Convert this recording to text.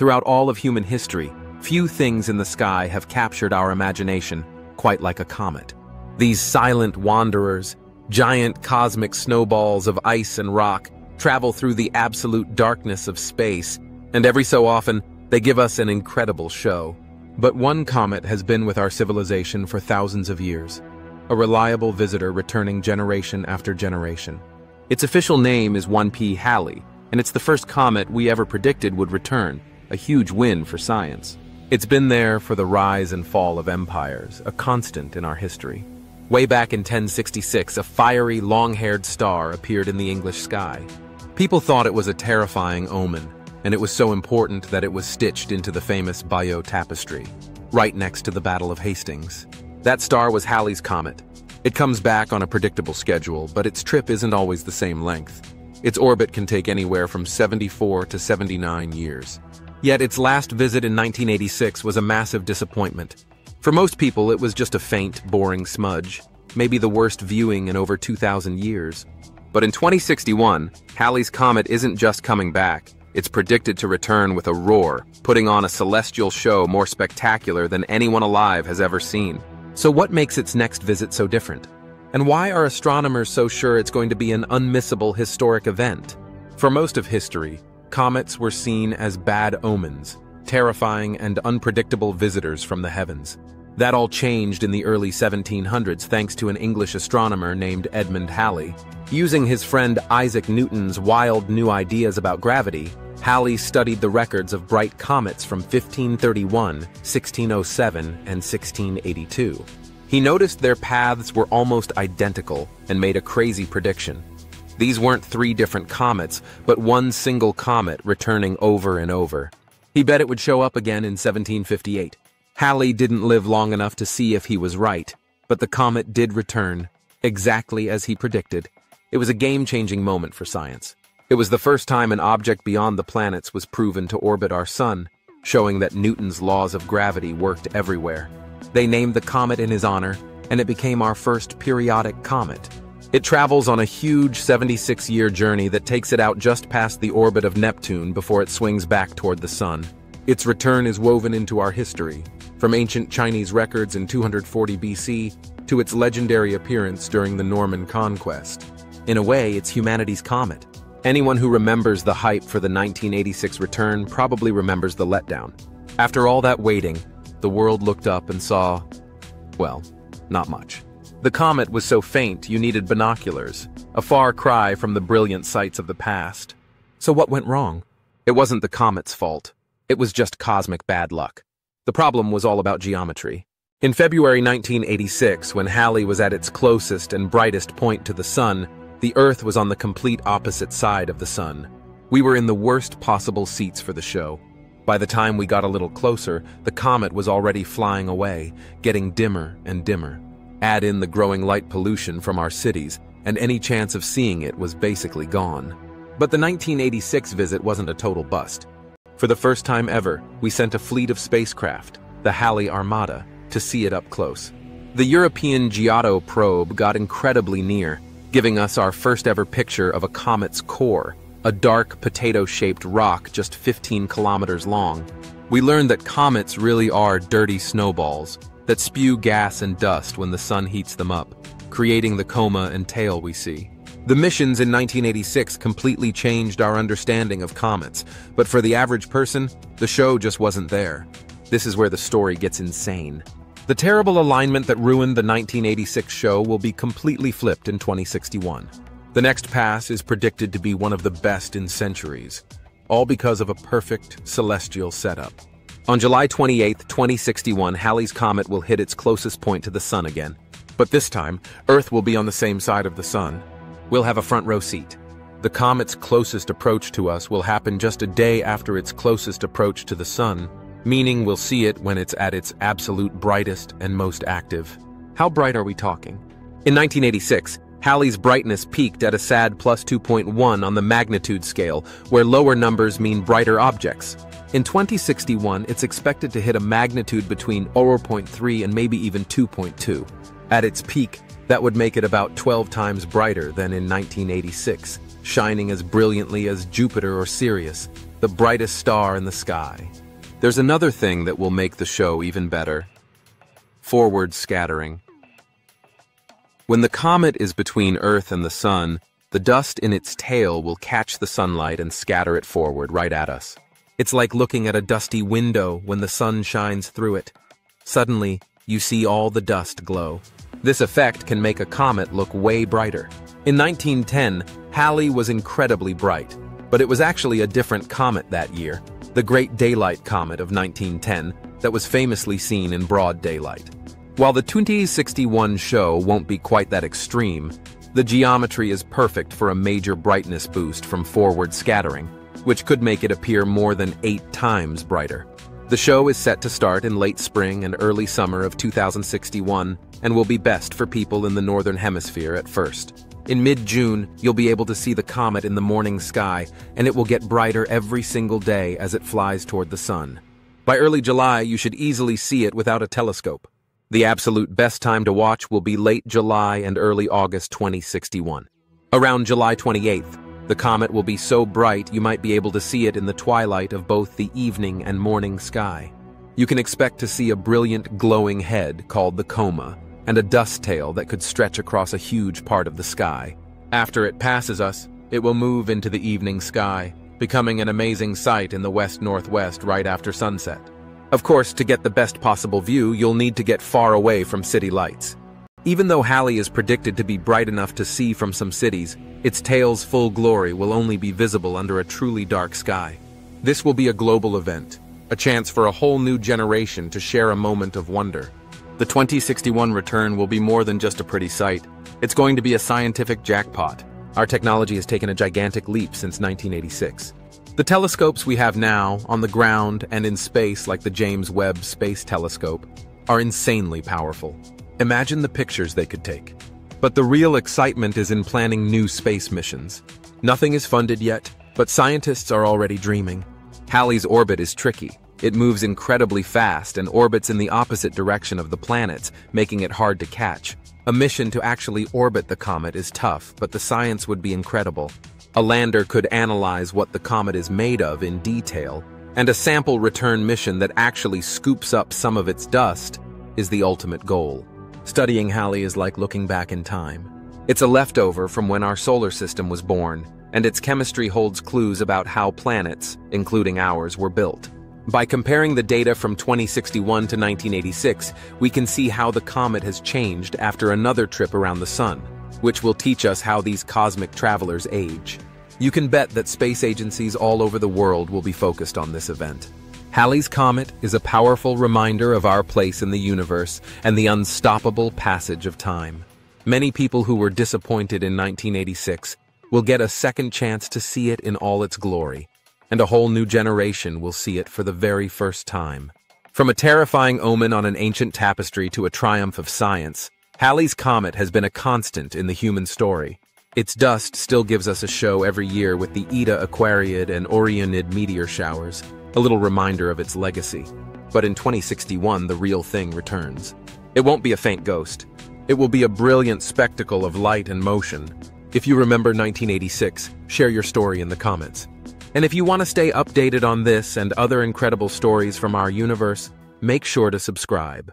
Throughout all of human history, few things in the sky have captured our imagination quite like a comet. These silent wanderers, giant cosmic snowballs of ice and rock, travel through the absolute darkness of space, and every so often, they give us an incredible show. But one comet has been with our civilization for thousands of years, a reliable visitor returning generation after generation. Its official name is 1P/Halley, and it's the first comet we ever predicted would return, a huge win for science. It's been there for the rise and fall of empires, a constant in our history. Way back in 1066, a fiery, long-haired star appeared in the English sky. People thought it was a terrifying omen, and it was so important that it was stitched into the famous Bayeux Tapestry, right next to the Battle of Hastings. That star was Halley's Comet. It comes back on a predictable schedule, but its trip isn't always the same length. Its orbit can take anywhere from 74 to 79 years. Yet its last visit in 1986 was a massive disappointment. For most people, it was just a faint, boring smudge, maybe the worst viewing in over 2,000 years. But in 2061, Halley's Comet isn't just coming back. It's predicted to return with a roar, putting on a celestial show more spectacular than anyone alive has ever seen. So what makes its next visit so different? And why are astronomers so sure it's going to be an unmissable historic event? For most of history, comets were seen as bad omens, terrifying and unpredictable visitors from the heavens. That all changed in the early 1700s thanks to an English astronomer named Edmund Halley. Using his friend Isaac Newton's wild new ideas about gravity, Halley studied the records of bright comets from 1531, 1607, and 1682. He noticed their paths were almost identical and made a crazy prediction. These weren't three different comets, but one single comet returning over and over. He bet it would show up again in 1758. Halley didn't live long enough to see if he was right, but the comet did return, exactly as he predicted. It was a game-changing moment for science. It was the first time an object beyond the planets was proven to orbit our sun, showing that Newton's laws of gravity worked everywhere. They named the comet in his honor, and it became our first periodic comet. It travels on a huge 76-year journey that takes it out just past the orbit of Neptune before it swings back toward the sun. Its return is woven into our history, from ancient Chinese records in 240 BC to its legendary appearance during the Norman Conquest. In a way, it's humanity's comet. Anyone who remembers the hype for the 1986 return probably remembers the letdown. After all that waiting, the world looked up and saw, well, not much. The comet was so faint you needed binoculars, a far cry from the brilliant sights of the past. So what went wrong? It wasn't the comet's fault. It was just cosmic bad luck. The problem was all about geometry. In February 1986, when Halley was at its closest and brightest point to the sun, the Earth was on the complete opposite side of the sun. We were in the worst possible seats for the show. By the time we got a little closer, the comet was already flying away, getting dimmer and dimmer. Add in the growing light pollution from our cities, and any chance of seeing it was basically gone. But the 1986 visit wasn't a total bust. For the first time ever, we sent a fleet of spacecraft, the Halley Armada, to see it up close. The European Giotto probe got incredibly near, giving us our first ever picture of a comet's core, a dark potato-shaped rock just 15 kilometers long. We learned that comets really are dirty snowballs that spew gas and dust when the sun heats them up, creating the coma and tail we see. The missions in 1986 completely changed our understanding of comets, but for the average person, the show just wasn't there. This is where the story gets insane. The terrible alignment that ruined the 1986 show will be completely flipped in 2061. The next pass is predicted to be one of the best in centuries, all because of a perfect celestial setup. On July 28, 2061, Halley's Comet will hit its closest point to the sun again. But this time, Earth will be on the same side of the sun. We'll have a front row seat. The comet's closest approach to us will happen just a day after its closest approach to the sun, meaning we'll see it when it's at its absolute brightest and most active. How bright are we talking? In 1986, Halley's brightness peaked at a sad +2.1 on the magnitude scale, where lower numbers mean brighter objects. In 2061, it's expected to hit a magnitude between 0.3 and maybe even 2.2. At its peak, that would make it about 12 times brighter than in 1986, shining as brilliantly as Jupiter or Sirius. the brightest star in the sky. There's another thing that will make the show even better: forward scattering. When the comet is between Earth and the Sun, the dust in its tail will catch the sunlight and scatter it forward right at us. It's like looking at a dusty window when the sun shines through it. Suddenly, you see all the dust glow. This effect can make a comet look way brighter. In 1910, Halley was incredibly bright, but it was actually a different comet that year, the Great Daylight Comet of 1910 that was famously seen in broad daylight. While the 2061 show won't be quite that extreme, the geometry is perfect for a major brightness boost from forward scattering, which could make it appear more than 8 times brighter. The show is set to start in late spring and early summer of 2061 and will be best for people in the Northern Hemisphere at first. In mid-June, you'll be able to see the comet in the morning sky, and it will get brighter every single day as it flies toward the sun. By early July, you should easily see it without a telescope. The absolute best time to watch will be late July and early August 2061. Around July 28th, the comet will be so bright you might be able to see it in the twilight of both the evening and morning sky. You can expect to see a brilliant glowing head called the coma and a dust tail that could stretch across a huge part of the sky. After it passes us, it will move into the evening sky, becoming an amazing sight in the west-northwest right after sunset. Of course, to get the best possible view, you'll need to get far away from city lights. Even though Halley is predicted to be bright enough to see from some cities, its tail's full glory will only be visible under a truly dark sky. This will be a global event, a chance for a whole new generation to share a moment of wonder. The 2061 return will be more than just a pretty sight. It's going to be a scientific jackpot. Our technology has taken a gigantic leap since 1986. The telescopes we have now, on the ground and in space like the James Webb Space Telescope, are insanely powerful. Imagine the pictures they could take. But the real excitement is in planning new space missions. Nothing is funded yet, but scientists are already dreaming. Halley's orbit is tricky. It moves incredibly fast and orbits in the opposite direction of the planets, making it hard to catch. A mission to actually orbit the comet is tough, but the science would be incredible. A lander could analyze what the comet is made of in detail, and a sample return mission that actually scoops up some of its dust is the ultimate goal. Studying Halley is like looking back in time. It's a leftover from when our solar system was born, and its chemistry holds clues about how planets, including ours, were built. By comparing the data from 2061 to 1986, we can see how the comet has changed after another trip around the sun, which will teach us how these cosmic travelers age. You can bet that space agencies all over the world will be focused on this event. Halley's Comet is a powerful reminder of our place in the universe and the unstoppable passage of time. Many people who were disappointed in 1986 will get a second chance to see it in all its glory, and a whole new generation will see it for the very first time. From a terrifying omen on an ancient tapestry to a triumph of science, Halley's Comet has been a constant in the human story. Its dust still gives us a show every year with the Eta Aquariid and Orionid meteor showers, a little reminder of its legacy. But in 2061, the real thing returns. It won't be a faint ghost. It will be a brilliant spectacle of light and motion. If you remember 1986, share your story in the comments. And if you want to stay updated on this and other incredible stories from our universe, make sure to subscribe.